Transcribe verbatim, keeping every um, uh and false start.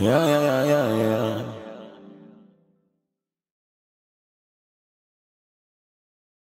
Yeah, yeah, yeah, yeah.